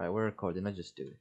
Alright, we're recording, let's just do it.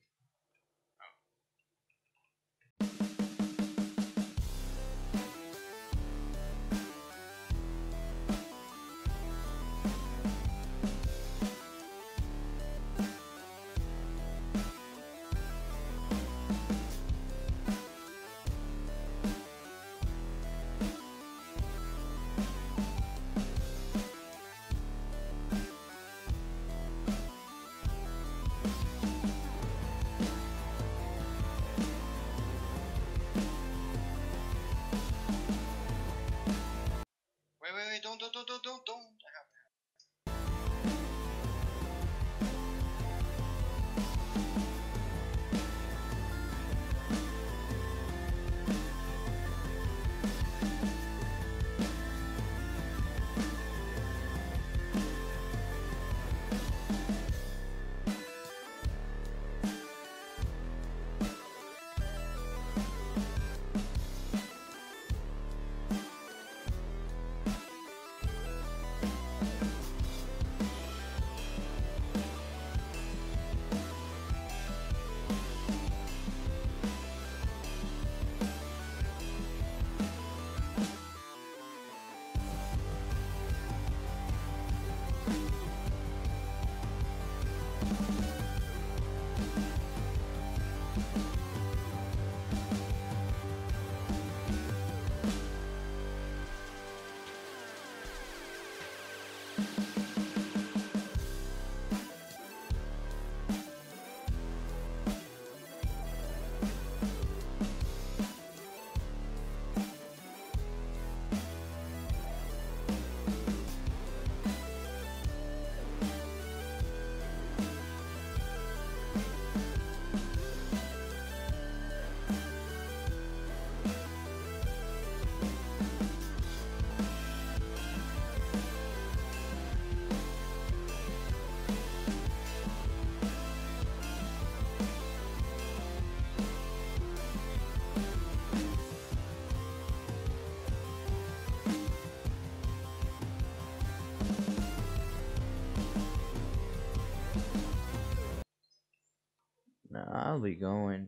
I'll be going.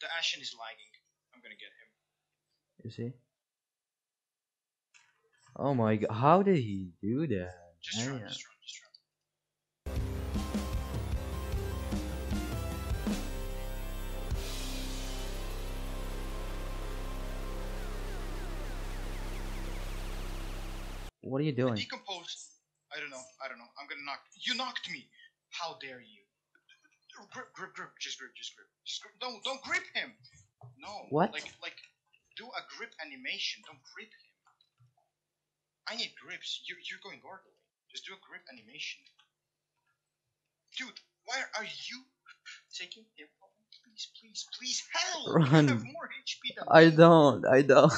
The Ashen is lagging. I'm gonna get him. Is he? Oh my god, how did he do that? Just run, just run. What are you doing? I decomposed. I don't know. I'm gonna knock. You knocked me! How dare you! Grip, just grip. Don't grip him. No. What? Like, do a grip animation. Don't grip him. I need grips. You're going orderly. Just do a grip animation. Dude, why are you taking him? Please, help! Run. You have more HP than I don't.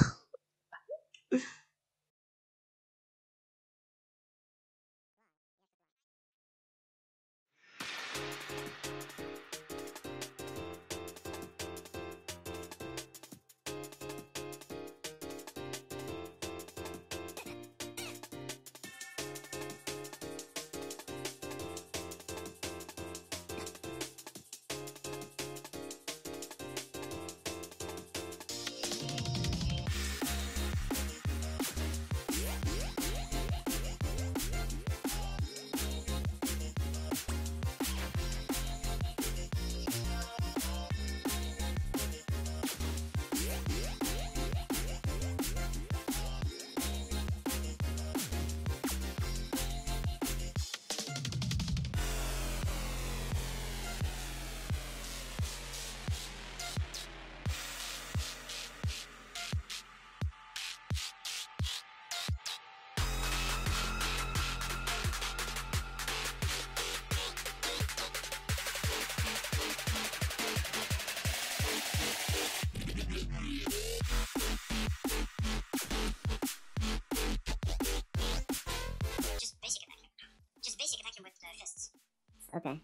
Okay.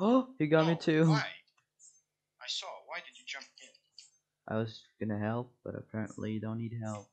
Oh, he got me too. Why? I saw. Why did you jump in? I was gonna help, but apparently you don't need help.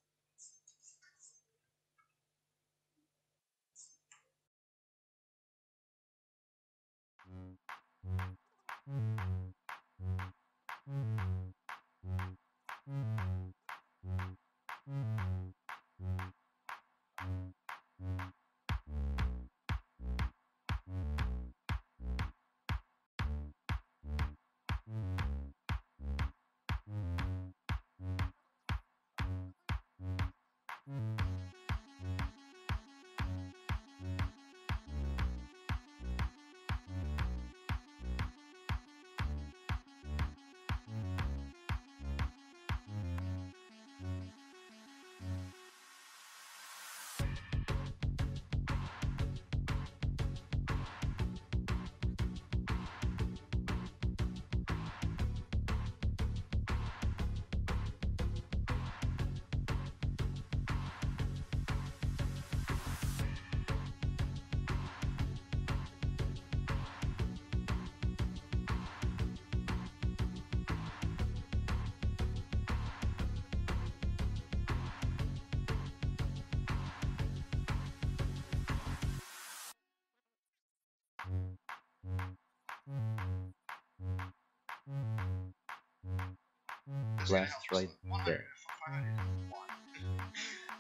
Glass right there.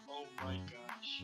Oh my gosh.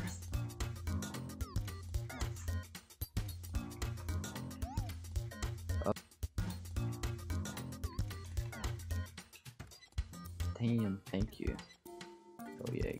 it. Damn, thank you. Oh yeah.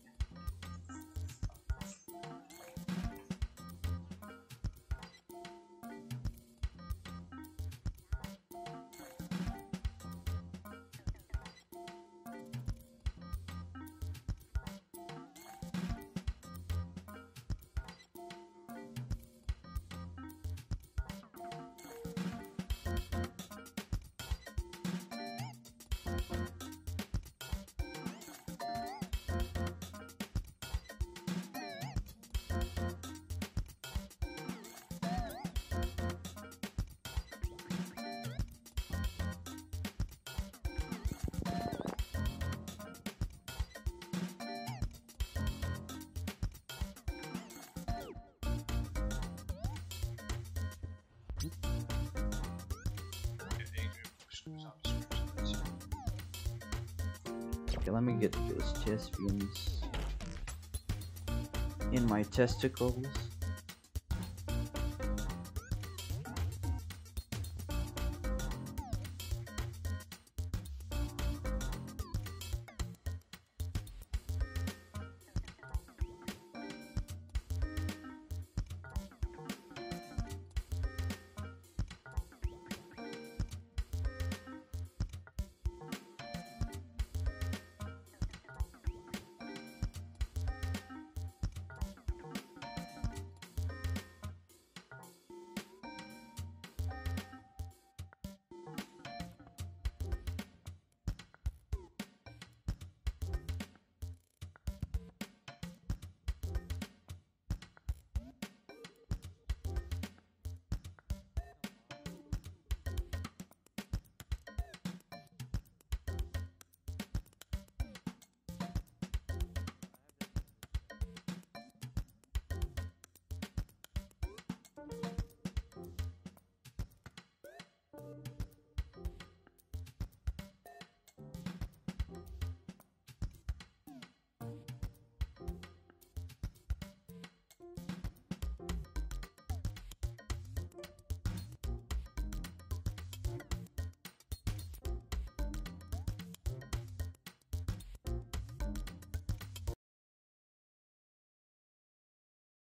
Okay, let me get those chest wounds in my testicles.